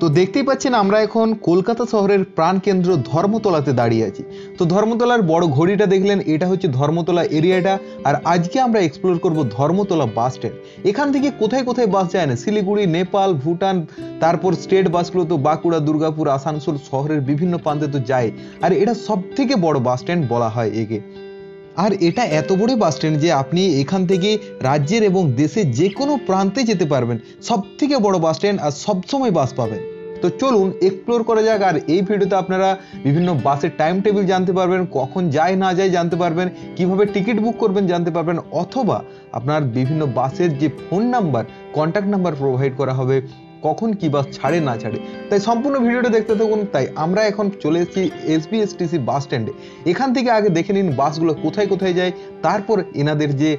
तो देखते ही পাচ্ছেন আমরা এখন কলকাতা শহরের প্রাণকেন্দ্র ধর্মতলাতে দাঁড়িয়ে আছি। তো ধর্মতলার বড় ঘড়িটা দেখলেন, এটা হচ্ছে ধর্মতলা এরিয়াটা। আর আজকে আমরা এক্সপ্লোর করব ধর্মতলা বাস স্ট্যান্ড। এখান থেকে কোথায় কোথায় বাস যায় না, শিলিগুড়ি, নেপাল, ভুটান, তারপর স্টেট বাসগুলো তো বাঁকুড়া, দুর্গাপুর, আসানসোল শহরের বিভিন্ন প্রান্তে তো যায়। আর এটা সবথেকে বড় বাস স্ট্যান্ড বলা হয় একে। আর এটা এত বড় বাস স্ট্যান্ড যে আপনি এখান থেকে রাজ্যের এবং দেশের যে কোনো প্রান্তে যেতে পারবেন। সবথেকে বড় বাস স্ট্যান্ড আর সবসময় বাস পাবেন। তো চলুন এক্সপ্লোর করা যাক। আর এই ভিডিওতে আপনারা বিভিন্ন বাসের টাইম টেবিল জানতে পারবেন, কখন যায় না যায় জানতে পারবেন, কিভাবে টিকিট বুক করবেন জানতে পারবেন, অথবা আপনার বিভিন্ন বাসের যে phone number, contact number provide করা হবে, কখন কি বাস ছাড়ে না ছাড়ে। তাই সম্পূর্ণ ভিডিওটা দেখতে থাকুন। তাই আমরা এখন চলে এসেছি SBSTC বাস স্ট্যান্ডে। এখান থেকে আগে দেখে নিন বাসগুলো কোথায় কোথায় যায়, তারপর এনাদের যে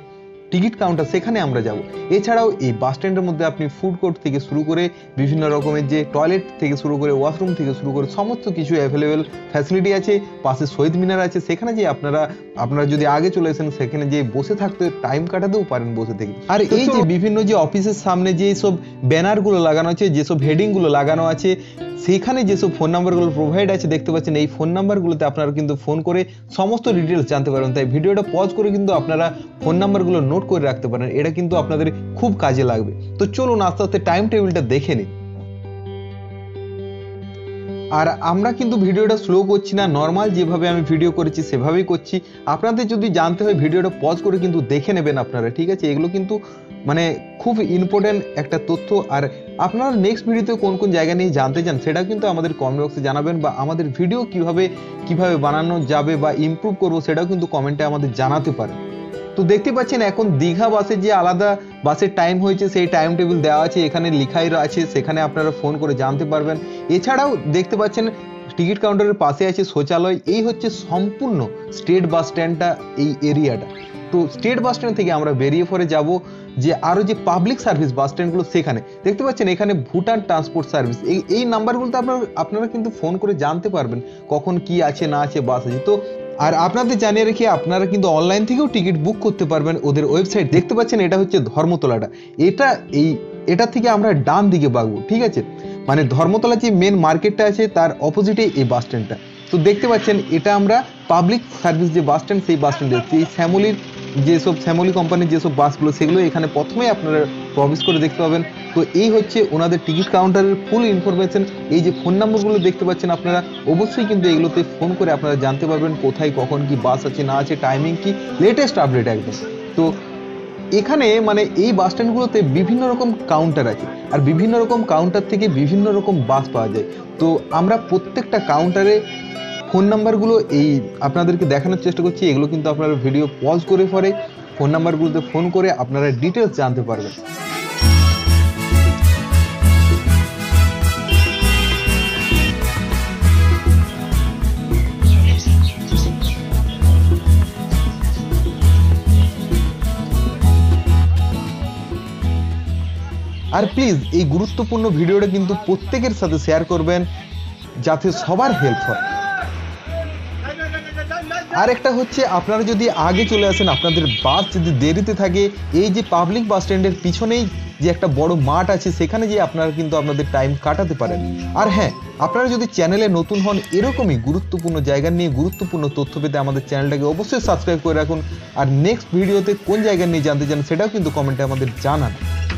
টিকিট কাউন্টার সেখানে আমরা যাব। এছাড়াও এই বাস স্ট্যান্ডের মধ্যে আপনি ফুড কোর্ট থেকে শুরু করে বিভিন্ন রকমের যে টয়লেট থেকে শুরু করে ওয়াশরুম থেকে শুরু করে সমস্ত কিছু অ্যাভেলেবেল ফ্যাসিলিটি আছে। পাশে শহীদ মিনার আছে, সেখানে যে আপনারা যদি আগে চলে আসেন সেখানে যে বসে থাকতে টাইম কাটাতেও পারেন বসে থেকে। আর এই যে বিভিন্ন যে অফিসের সামনে যে সব ব্যানারগুলো লাগানো আছে, যেসব হেডিংগুলো লাগানো আছে, সেখানে যেসব ফোন নাম্বারগুলো প্রোভাইড আছে দেখতে পাচ্ছেন, এই ফোন নাম্বারগুলোতে আপনারা কিন্তু ফোন করে সমস্ত ডিটেলস জানতে পারবেন। তাই ভিডিওটা পজ করে কিন্তু আপনারা ফোন নাম্বারগুলো নোট করে রাখতে পারেন, এটা কিন্তু আপনাদের খুব কাজে লাগবে। তো চলুন আস্তে আস্তে টাইম টেবিলটা দেখে নিন। আর আমরা কিন্তু ভিডিওটা স্লো করছি না, নর্মাল যেভাবে আমি ভিডিও করেছি সেভাবেই করছি। আপনাদের যদি জানতে হয় ভিডিওটা পজ করে কিন্তু দেখে নেবেন আপনারা, ঠিক আছে? এগুলো কিন্তু মানে খুব ইম্পর্টেন্ট একটা তথ্য। আর আপনারা নেক্সট ভিডিওতে কোন কোন জায়গা নিয়ে জানতে চান সেটা কিন্তু আমাদের কমেন্ট বক্সে জানাবেন, বা আমাদের ভিডিও কিভাবে বানানো যাবে বা ইমপ্রুভ করবো সেটাও কিন্তু কমেন্টে আমাদের জানাতে পারেন। তো দেখতে পাচ্ছেন এখন দীঘা বাসের যে আলাদা বাসের টাইম হয়েছে সেই টাইম টেবিল দেওয়া আছে, এখানে লেখাই আছে, সেখানে আপনারা ফোন করে জানতে পারবেন। এছাড়াও দেখতে পাচ্ছেন টিকিট কাউন্টারের পাশে আছে শৌচালয়। এই হচ্ছে সম্পূর্ণ স্টেট বাস স্ট্যান্ডটা, এই এরিয়াটা। তো স্টেট বাস স্ট্যান্ড থেকে আমরা বেরিয়ে পরে যাব যে আরও যে পাবলিক সার্ভিস বাস স্ট্যান্ডগুলো সেখানে। দেখতে পাচ্ছেন এখানে ভুটান ট্রান্সপোর্ট সার্ভিস, এই নাম্বারগুলোতে আপনারা কিন্তু ফোন করে জানতে পারবেন কখন কি আছে না আছে বাস আছে। তো আর আপনাদের জানিয়ে রেখে আপনারা কিন্তু অনলাইন থেকেও টিকিট বুক করতে পারবেন ওদের ওয়েবসাইট। দেখতে পাচ্ছেন এটা হচ্ছে ধর্মতলাটা, এটা থেকে আমরা ডান দিকে বাগবো, ঠিক আছে? মানে ধর্মতলা যে মেন মার্কেটটা আছে তার অপোজিটে এই বাস স্ট্যান্ডটা। তো দেখতে পাচ্ছেন এটা আমরা পাবলিক সার্ভিস যে বাস স্ট্যান্ড সেই বাস স্ট্যান্ডে এই শ্যামলির যেসব শ্যামলি কোম্পানির যেসব বাসগুলো সেগুলো এখানে প্রথমেই আপনারা প্রবেশ করে দেখতে পাবেন। তো এই হচ্ছে ওনাদের টিকিট কাউন্টারের ফুল ইনফরমেশন। এই যে ফোন নাম্বারগুলো দেখতে পাচ্ছেন আপনারা অবশ্যই কিন্তু এগুলোতে ফোন করে আপনারা জানতে পারবেন কোথায় কখন কি বাস আছে না আছে, টাইমিং কি, লেটেস্ট আপডেট একদম। তো এখানে মানে এই বাস স্ট্যান্ডগুলোতে বিভিন্ন রকম কাউন্টার আছে, আর বিভিন্ন রকম কাউন্টার থেকে বিভিন্ন রকম বাস পাওয়া যায়। তো আমরা প্রত্যেকটা কাউন্টারে ফোন নাম্বারগুলো এই আপনাদেরকে দেখানোর চেষ্টা করছি, এগুলো কিন্তু আপনারা ভিডিও পজ করে পরে ফোন নাম্বারগুলোতে ফোন করে আপনারা ডিটেলস জানতে পারবেন। আর প্লিজ এই গুরুত্বপূর্ণ ভিডিওটা কিন্তু প্রত্যেকের সাথে শেয়ার করবেন যাতে সবার হেল্প হয়। আর একটা হচ্ছে আপনারা যদি আগে চলে আসেন, আপনাদের বাস যদি দেরিতে থাকে, এই যে পাবলিক বাস স্ট্যান্ডের পিছনেই যে একটা বড় মাঠ আছে সেখানে যে আপনারা কিন্তু আপনাদের টাইম কাটাতে পারেন। আর হ্যাঁ, আপনারা যদি চ্যানেলে নতুন হন, এরকমই গুরুত্বপূর্ণ জায়গা নিয়ে গুরুত্বপূর্ণ তথ্য পেতে আমাদের চ্যানেলটাকে অবশ্যই সাবস্ক্রাইব করে রাখুন। আর নেক্সট ভিডিওতে কোন জায়গা নিয়ে জানতে চান সেটাও কিন্তু কমেন্টে আমাদের জানান।